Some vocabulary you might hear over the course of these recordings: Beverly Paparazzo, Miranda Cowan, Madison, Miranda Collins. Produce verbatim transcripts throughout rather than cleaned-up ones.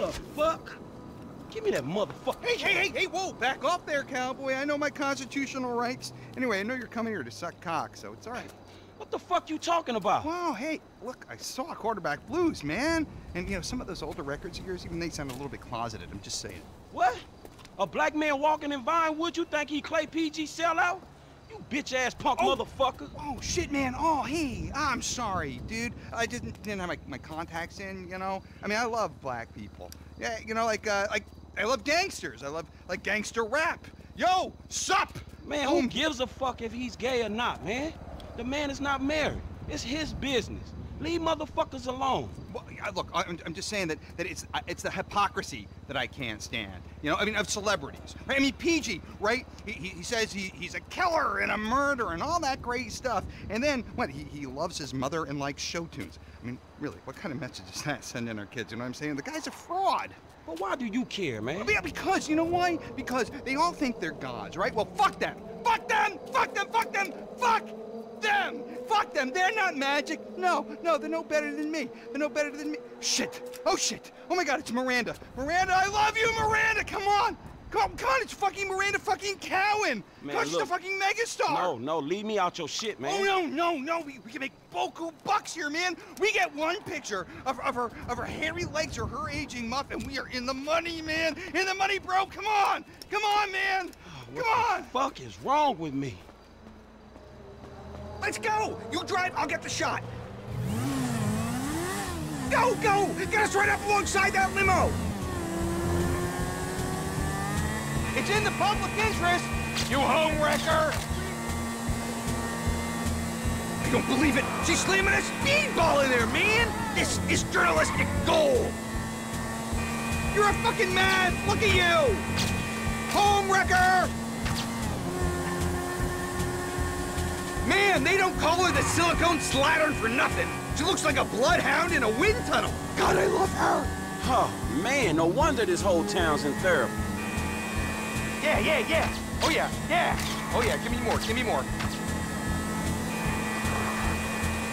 the fuck? Give me that motherfucker. Hey, hey, hey, hey, whoa, back off there, cowboy. I know my constitutional rights. Anyway, I know you're coming here to suck cock, so it's all right. What the fuck you talking about? Wow, hey, look, I saw Quarterback Blues, man. And, you know, some of those older records of yours, even they sound a little bit closeted, I'm just saying. What? A black man walking in Vinewood, you think he Clay P G sellout? You bitch-ass punk oh. motherfucker. Oh, shit, man. Oh, hey, I'm sorry, dude. I didn't, didn't have my, my contacts in, you know? I mean, I love black people. Yeah, you know, like, uh, like, I love gangsters. I love, like, gangster rap. Yo, sup? Man, who Boom. gives a fuck if he's gay or not, man? The man is not married. It's his business. Leave motherfuckers alone. Well, look, I'm, I'm just saying that, that it's it's the hypocrisy that I can't stand. You know, I mean, of celebrities. Right? I mean, P G, right? He, he says he, he's a killer and a murderer and all that great stuff. And then, what, he, he loves his mother and likes show tunes. I mean, really, what kind of message is that sending our kids? You know what I'm saying? The guy's a fraud. But why do you care, man? Well, yeah, because, you know why? Because they all think they're gods, right? Well, fuck them. Fuck them. Fuck them. Fuck them. Fuck them. Them! Fuck them! They're not magic! No, no, they're no better than me. They're no better than me. Shit! Oh shit! Oh my god, it's Miranda! Miranda, I love you, Miranda! Come on! Come on, come on, it's fucking Miranda fucking Cowan! Man, God, she's a fucking megastar! No, no, leave me out your shit, man. Oh no, no, no, we, we can make boku bucks here, man! We get one picture of, of her of her hairy legs or her aging muff, and we are in the money, man! In the money, bro! Come on! Come on, man! Come on! What the fuck is wrong with me? Let's go! You drive, I'll get the shot. Go, go! Get us right up alongside that limo! It's in the public interest, you homewrecker! I don't believe it! She's slamming a speedball in there, man! This is journalistic gold! You're a fucking mad! Look at you! Homewrecker! Man, they don't call her the silicone slattern for nothing. She looks like a bloodhound in a wind tunnel. God, I love her. Oh, man, no wonder this whole town's in therapy. Yeah, yeah, yeah. Oh, yeah, yeah. Oh, yeah, give me more, give me more.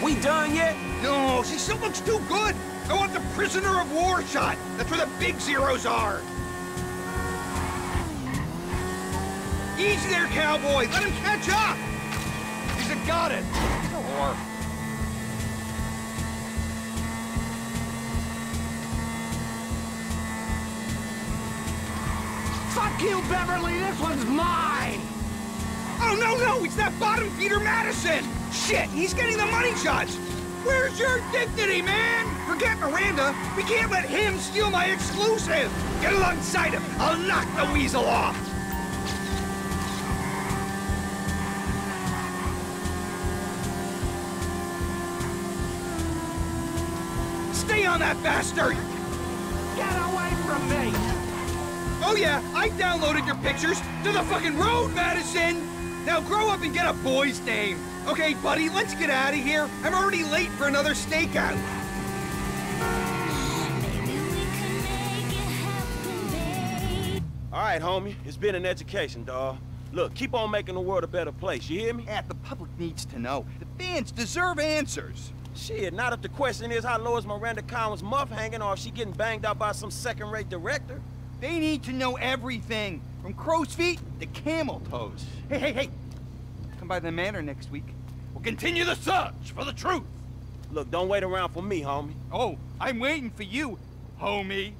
We done yet? No, she still looks too good. I want the prisoner of war shot. That's where the big zeros are. Easy there, cowboy. Let him catch up. Got it! Or... Fuck you, Beverly! This one's mine! Oh, no, no! It's that bottom feeder Madison! Shit! He's getting the money shots! Where's your dignity, man? Forget Miranda! We can't let him steal my exclusive! Get alongside him! I'll knock the weasel off! Stay on that bastard! Get away from me! Oh yeah, I downloaded your pictures to the fucking road, Madison! Now grow up and get a boy's name. Okay, buddy, let's get out of here. I'm already late for another stakeout. All right, homie, it's been an education, dawg. Look, keep on making the world a better place, you hear me? Yeah, the public needs to know. The fans deserve answers. Shit, not if the question is how low is Miranda Collins' muff hanging or if she getting banged out by some second-rate director. They need to know everything, from crow's feet to camel toes. Hey, hey, hey, come by the manor next week. We'll continue the search for the truth. Look, don't wait around for me, homie. Oh, I'm waiting for you, homie.